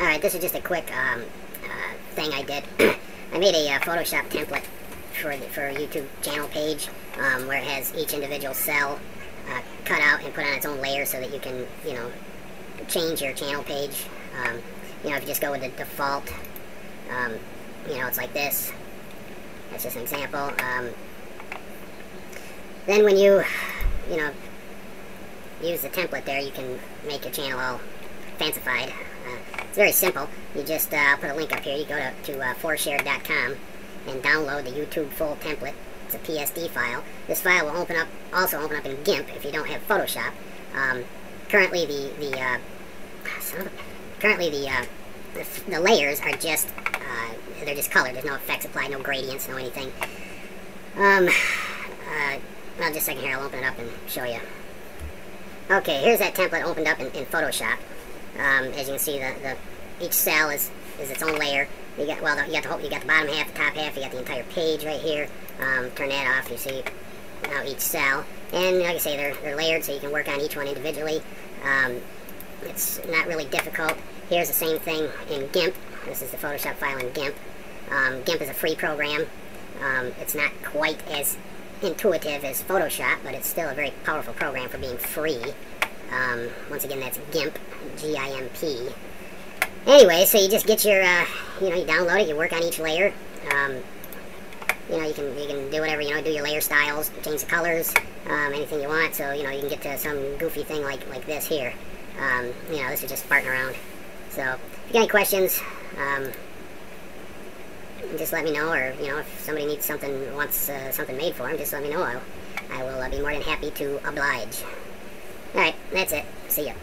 Alright, this is just a quick thing I did. I made a Photoshop template for a YouTube channel page where it has each individual cell cut out and put on its own layer so that you can, you know, change your channel page. You know, if you just go with the default, you know, it's like this. That's just an example. Then when you, use the template there, you can make your channel all fancified. It's very simple. You just put a link up here. You go to 4shared.com and download the YouTube full template. It's a PSD file. This file will open up, also open up in GIMP if you don't have Photoshop. Currently, the layers are just they're just colored. There's no effects applied, no gradients, no anything. Well, just a second here. I'll open it up and show you. Okay, here's that template opened up in Photoshop. As you can see, each cell is its own layer. You got you got the bottom half, the top half. You got the entire page right here. Turn that off. You see now each cell, and like I say, they're layered, so you can work on each one individually. It's not really difficult. Here's the same thing in GIMP. This is the Photoshop file in GIMP. GIMP is a free program. It's not quite as intuitive as Photoshop, but it's still a very powerful program for being free. Once again, that's GIMP, G-I-M-P. Anyway, so you just get your, you download it, you work on each layer. You can do whatever, do your layer styles, change the colors, anything you want. So, you can get to some goofy thing like this here. This is just farting around. So, if you got any questions, just let me know, or, if somebody needs something, wants something made for them, just let me know. I will be more than happy to oblige. Alright, that's it. See ya.